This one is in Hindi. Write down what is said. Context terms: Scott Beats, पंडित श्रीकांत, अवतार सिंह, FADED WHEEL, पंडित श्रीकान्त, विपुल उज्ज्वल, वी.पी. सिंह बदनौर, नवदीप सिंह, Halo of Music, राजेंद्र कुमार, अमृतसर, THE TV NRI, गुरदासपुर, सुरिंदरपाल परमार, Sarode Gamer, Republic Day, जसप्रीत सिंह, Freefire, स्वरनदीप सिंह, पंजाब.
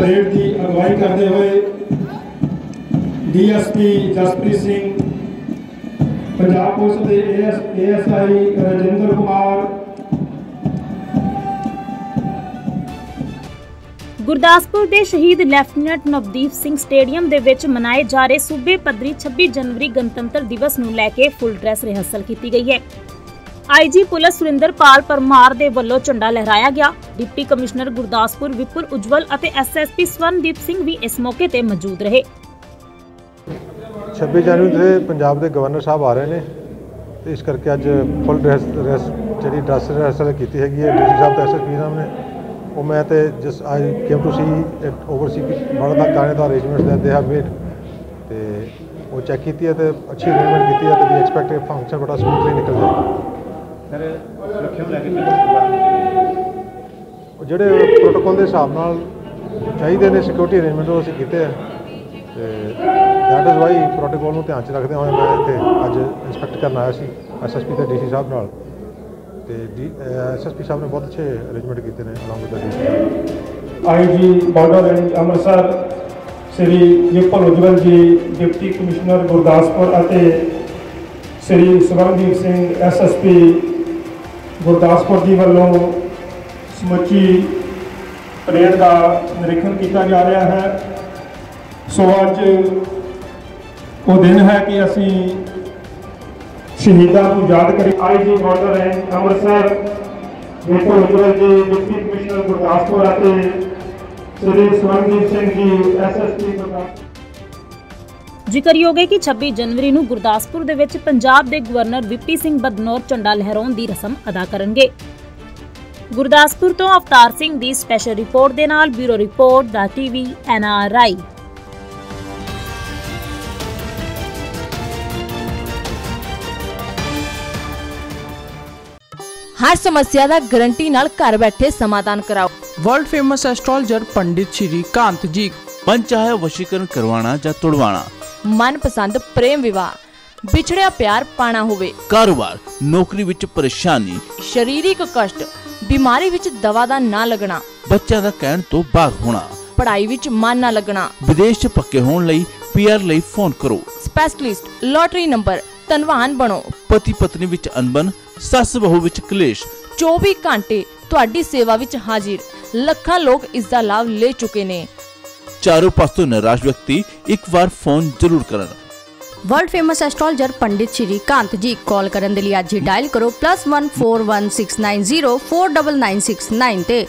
परेड की अगुवाई करते हुए डीएसपी जसप्रीत सिंह, पंजाब पुलिस के एएसआई राजेंद्र कुमार। गुरदासपुर के शहीद लैफ्टिनेंट नवदीप सिंह स्टेडियम के विच मनाए जा रहे सूबे पद्धरी 26 जनवरी गणतंत्र दिवस नूं लैके फुल ड्रैस रिहर्सल की गई है। आईजी पुलिस सुरिंदरपाल परमार दे वल्लों झंडा लहराया गया। डिप्टी कमिश्नर गुरदासपुर विपुल उज्ज्वल अते एसएसपी स्वरनदीप सिंह भी इस मौके ते मौजूद रहे। 26 जनवरी से पंजाब के गवर्नर साहब आ रहे हैं, तो इस करके अज फुल ड्रैस रिहर्सल की है। डीसी साहब तो एसएसपी साहब ने वो मैं तो जिस आई केम टू सी ओवरसी बड़ा गाने का arrangement that they have made तो वो चेक की है, तो अच्छी अरेंजमेंट की है। तो वी एक्सपैक्ट फंक्शन बड़ा स्मूथली निकल जाएगा। ਜਿਹੜੇ प्रोटोकॉल के हिसाब ਨਾਲ चाहिए ने सिक्योरिटी अरेंजमेंट वो किए हैं, तो दैट इज़ वाई प्रोटोकॉल ਨੂੰ ਧਿਆਨ 'ਚ ਰੱਖਦੇ ਹੋਏ ਮੈਂ ਇੱਥੇ ਅੱਜ इंस्पेक्ट करना आया ਸੀ एसएसपी ਤੇ डीसी साहब ਨਾਲ। ਤੇ एसएसपी साहब ने बहुत अच्छे अरेंजमेंट किए हैं along with the DC. IG border range अमृतसर Shri विपुल उज्ज्वल ji, deputy commissioner गुरदासपुर ਅਤੇ श्री स्वरनदीप सिंह एसएसपी गुरदासपुर जी वालों समुची परेड का निरीक्षण किया जा रहा है। सो अज वो दिन है कि असी शहीदों को याद करें। आई जी border range अमृतसर विपुल उज्ज्वल ji, deputy commissioner गुरदासपुर और श्री स्वरनदीप सिंह जी एसएसपी गुरदासपुर। जिक्रयोग है कि 26 जनवरी को गुरदासपुर दे विच पंजाब के गवर्नर वी.पी. सिंह बदनौर झंडा लहराउण की रस्म अदा करेंगे। गुरदासपुर तो अवतार सिंह की स्पैशल रिपोर्ट के नाल ब्यूरो रिपोर्ट दा टीवी NRI। हर समस्या का गारंटी नाल घर बैठे समाधान कराओ। World famous astrologer पंडित श्रीकान्त ji, मन चाहे वशीकरण करवाना या तोड़वाना, मनपसंद प्रेम विवाह, बिछड़िया प्यार पाना होवे, कारोबार नौकरी विच परेशानी, शरीरिक कष्ट, बीमारी विच दवा दा ना लगना, बच्चा दा कहण तो बाहर होना, पढ़ाई विच मन ना लगना, विदेश च पक्के होण लई पीआर लई फोन करो। स्पेशलिस्ट लॉटरी नंबर धनवान बनो। पति पत्नी विच अनबन, सस बहू विच कलेश, 24 घंटे तुहाडी सेवा विच हाजिर। लखां लोग इस दा लाभ ले चुके ने। चारों पासों निराश व्यक्ति एक बार फोन जरूर करना। World famous astrologer पंडित श्रीकांत ji call करने के लिए आज ही डायल करो +14169049969 ते